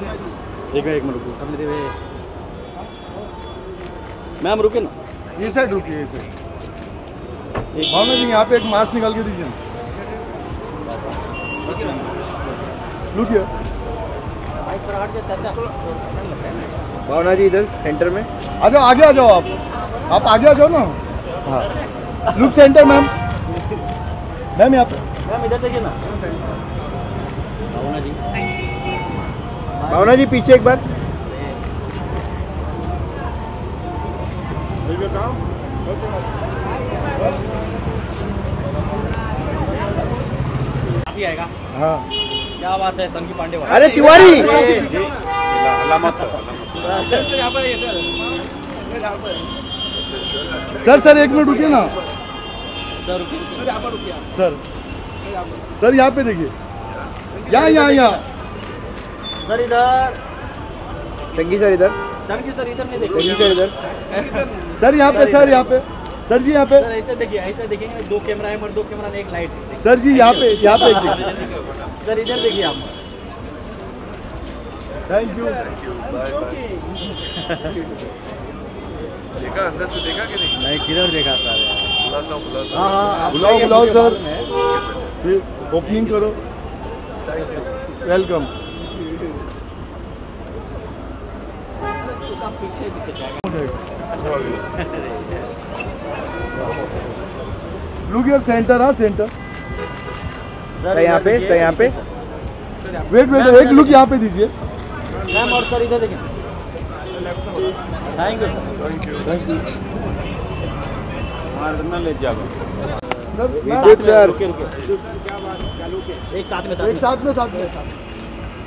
एक मिनट रुको सामने दे मैम रुके ना ये साइड रुकिए भावना जी यहाँ पे एक मास्क निकाल के दीजिए रुकिए भावना जी इधर सेंटर में आगे आ जाओ आप आगे आ जाओ ना हाँ लुक सेंटर मैम मैम यहाँ पे मैम इधर देखिए ना भावना जी पीछे एक बार अभी आएगा हाँ क्या बात है चंकी पांडे वाला अरे तिवारी सर सर एक मिनट रुकिए ना सर सर यहाँ पे देखिए यहाँ सर इधर चंकी सर इधर नहीं देखो सर यहाँ पे सर जी यहाँ पे ऐसे देखेंगे दो कैमरा है मगर दो कैमरा में एक लाइट है सर जी यहाँ पे सर इधर देखिए आप थैंक यू देखा अंदर से देखा कि नहीं मैं किधर देखा था बुलाओ सर फिर ओपनिंग करो वेलकम लुक योर सेंटर हाँ सेंटर यहाँ पे वेट एक लुक यहाँ पे दीजिए मैम और सर इधर देखिए थैंक यू ले सर एक साथ में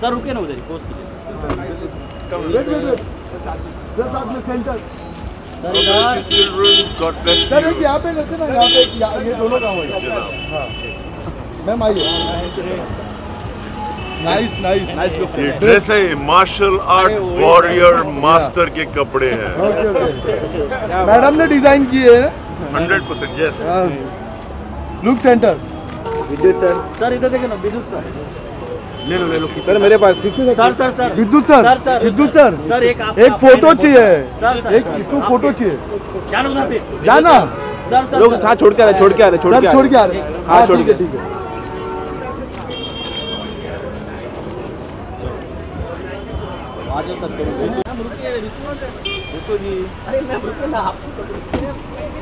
सर रुके ना उधर कोस कीजिए सर सेंटर सर यहाँ पे रहते ना यहाँ पे ये दोनों काम होगा मैम आइए नाइस ड्रेस है मार्शल आर्ट वॉरियर मास्टर के कपड़े हैं मैडम ने डिजाइन किए हैं 100% yes look centre Vidyut sir इधर देखे ना विद्युत सर ले लो सर मेरे पास सर विद्युत सर एक फोटो चाहिए एक इसको फोटो चाहिए जाना सर लोग हाँ छोड़ के आ रहे हाँ ठीक है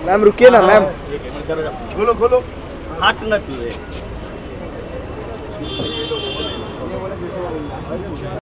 मैम रुकिए ना मैम खोलो हाथ न